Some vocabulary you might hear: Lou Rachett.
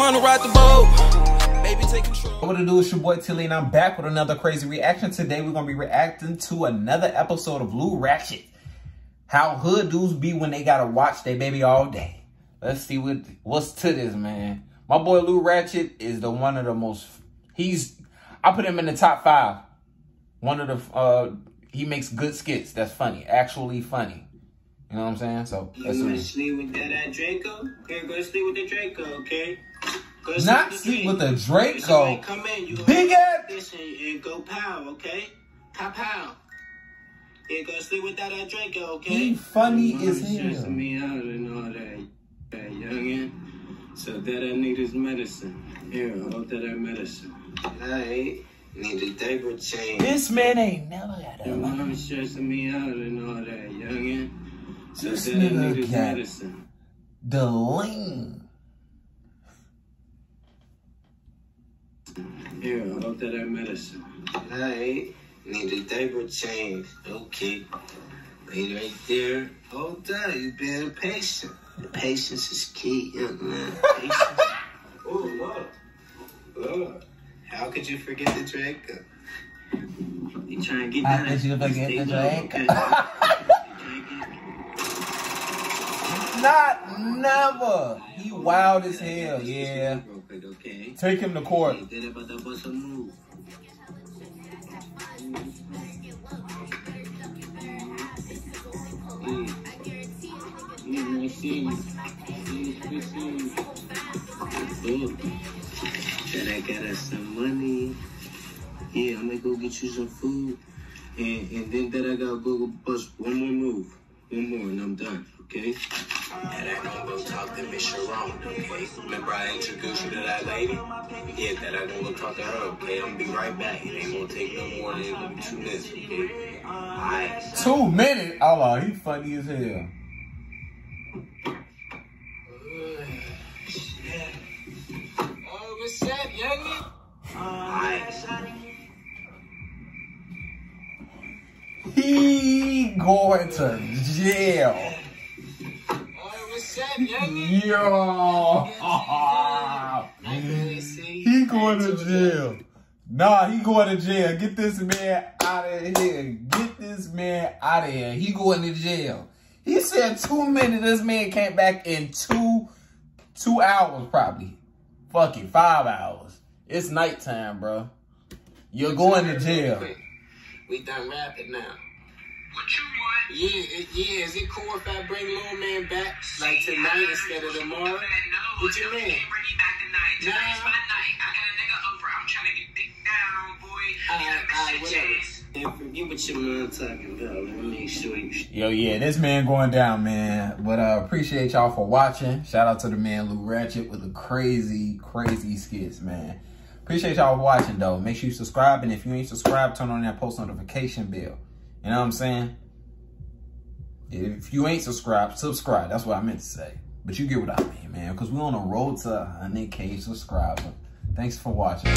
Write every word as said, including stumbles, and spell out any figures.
wanna ride the boat. Baby, take control. What it do, it's your boy Tilly, and I'm back with another crazy reaction. Today we're gonna be reacting to another episode of Lou Rachett. How hood dudes be when they gotta watch their baby all day. Let's see what what's to this, man. My boy Lou Rachett is the one of the most. He's. I put him in the top five. One of the. Uh, he makes good skits. That's funny. Actually funny. You know what I'm saying? So that's you gonna sleep with that uh, Draco? Okay, go to sleep with the Draco, okay? Go to Not sleep with the Draco. Come in, you big ass. This and, and go pow, okay? Pow pow. Yeah, go to sleep with that uh, Draco, okay? He funny is him. Me out and all that, that youngin. So that I need is medicine. Here, all that I medicine. Alright. Need a diaper change. This man ain't never got a lot. Mom's stressing me out and all that youngin. So this nigga got medicine. The lean. Here, all that I medicine. Alright. Need a diaper change. Okay. Wait right there. Hold on. You being patient. The patience is key, young man. Patience. Oh, Lord. Lord. How could you forget the Draco? You trying to get that? How could you forget the Draco? Not never. He wild as hell, yeah. Take him to court. Then I got us some money. Yeah, I'm gonna go get you some food. And, and then that I gotta go bust one more move. One more and I'm done, okay? And I gonna go talk to Miss Sharon, okay? Remember I introduced you to that lady? Yeah, that I gonna go talk to her, okay? I'm gonna be right back. It ain't gonna take no more than gonna be two minutes, okay? Alright. Two minutes? Oh, wow, he funny as hell. What's up, youngin? Alright. He going to jail. Oh, what's up, youngin? Yo. He going to jail. Nah, he going to jail. Get this man out of here. Get this man out of here. He going to jail. He said two minutes. This man came back in two, two hours probably. Fucking five hours. It's nighttime, bro. You're going to jail. We done rapping now. What you want? Yeah, it, yeah. Is it cool if I bring little man back like tonight instead of tomorrow? What you mean? Can't bring you back tonight. Tonight's my night. I got a nigga over. I'm trying to get dick down, boy. All right, all right, whatever. Forget what your mom talking about. Let me make sure you. Yo, yeah, this man going down, man. But uh, appreciate y'all for watching. Shout out to the man Lou Rachett with the crazy, crazy skits, man. Appreciate y'all for watching, though. Make sure you subscribe, and if you ain't subscribed, turn on that post notification bell. You know what I'm saying? If you ain't subscribed, subscribe. That's what I meant to say. But you get what I mean, man, because we're on the road to one hundred K subscriber. Thanks for watching.